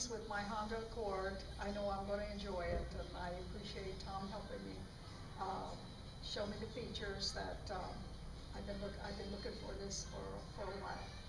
pleased with my Honda Accord. I know I'm going to enjoy it, and I appreciate Tom helping me show me the features that I've been looking for this for a while.